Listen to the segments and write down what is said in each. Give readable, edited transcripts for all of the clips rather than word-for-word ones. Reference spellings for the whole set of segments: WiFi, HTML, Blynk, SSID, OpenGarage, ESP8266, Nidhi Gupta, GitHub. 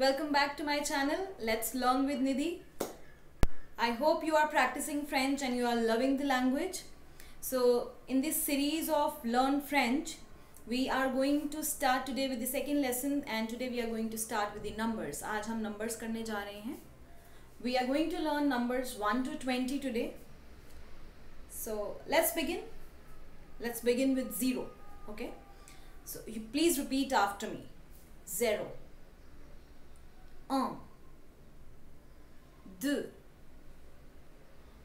Welcome back to my channel. Let's learn with Nidhi. I hope you are practicing French and you are loving the language. So in this series of Learn French, we are going to start today with the second lesson, and today we are going to start with the numbers. आज हम numbers करने जा रहे हैं. We are going to learn numbers 1 to 20 today. So let's begin. Let's begin with 0. Okay. So you please repeat after me. 0. 1, 2,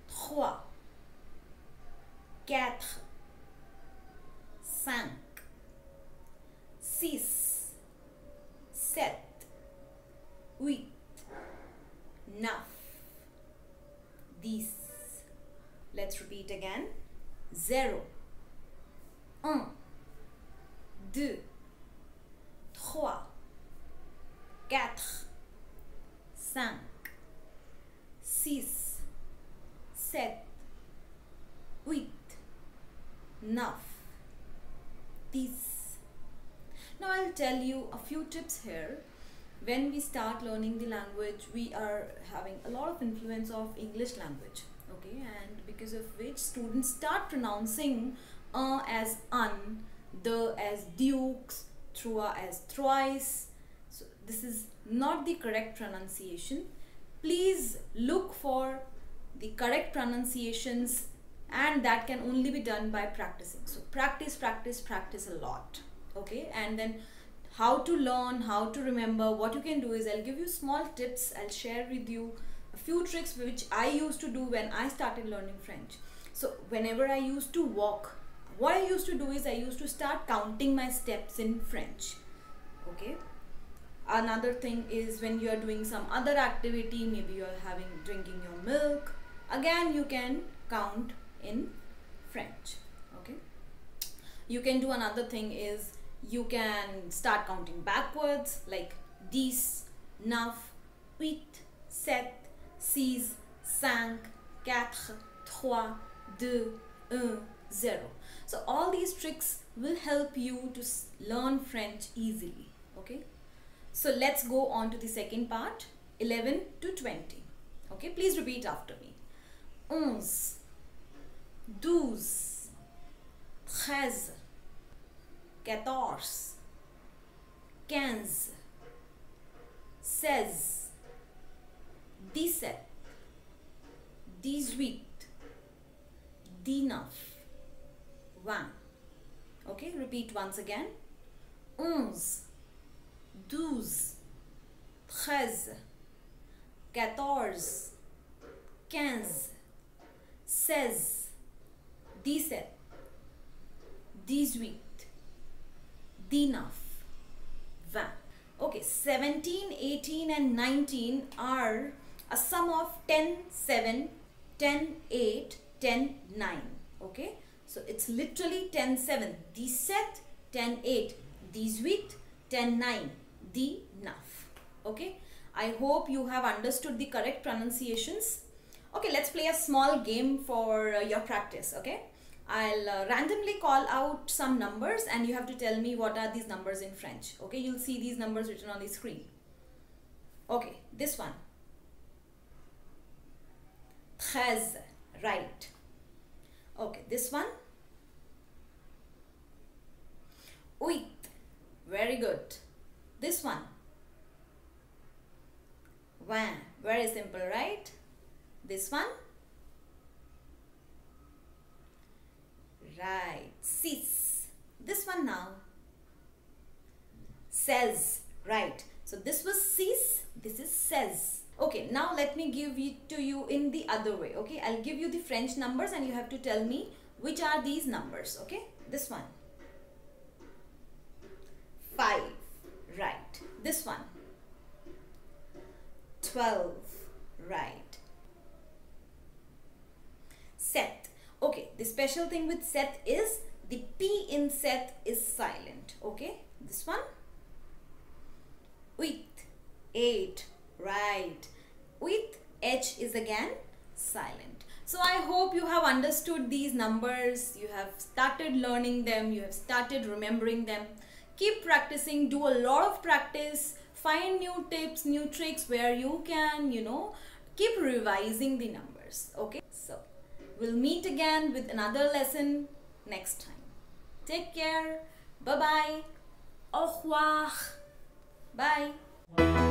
3, 4, 5, 6, 7, 8, 9, 10. Let's repeat again. 0, 1, 2, 3, 4, 5, 6, 7, 8, 9, 10. Now I'll tell you a few tips here. When we start learning the language, we are having a lot of influence of English language. Okay, and because of which students start pronouncing as un, the as dukes, throa as thrice. So this is not the correct pronunciation. Please look for the correct pronunciations, and that can only be done by practicing. So practice, practice, practice a lot. Okay, and then how to learn, how to remember, what you can do is I'll give you small tips. I'll share with you a few tricks which I used to do when I started learning French. So whenever I used to walk, what I used to do is I used to start counting my steps in French. Okay. Another thing is when you are doing some other activity, maybe you are drinking your milk, again you can count in French. Okay, you can do another thing is you can start counting backwards, like 10, 9, 8, 7, 6, 5, 4, 3, 2, 1, 0. So all these tricks will help you to learn French easily. Okay. So let's go on to the second part, 11 to 20. Okay, please repeat after me. 11, 12, 13, 14, 15, 16, 17, 18, 19, 1. Okay, repeat once again. 11, 12, 13, 14, 15, 16, 17, 18, 19, 20. Okay, 17, 18 and 19 are a sum of 10, 7, 10, 8, 10, 9. Okay, so it's literally 10, 7, 17, 10, 8, 18, 10, 9. Enough. Okay, I hope you have understood the correct pronunciations. Okay, let's play a small game for your practice. Okay, I'll randomly call out some numbers and you have to tell me what are these numbers in French. Okay, you'll see these numbers written on the screen. Okay, this one, 13, right? Okay, this one, 8, very good. This one, 1, very simple, right? This one, right, 6. This one now, 16, right? So this was 6, this is 16. Okay, now let me give it to you in the other way. Okay, I'll give you the French numbers and you have to tell me which are these numbers. Okay, this one, 5. Right. This one, 12, right. Set. Okay, the special thing with set is the P in set is silent. Okay, this one, 8, right. With H is again silent. So I hope you have understood these numbers. You have started learning them. You have started remembering them. Keep practicing, do a lot of practice find new tips, new tricks where you can, you know, keep revising the numbers. Okay, so we'll meet again with another lesson next time. Take care. Bye-bye. Au revoir. Bye.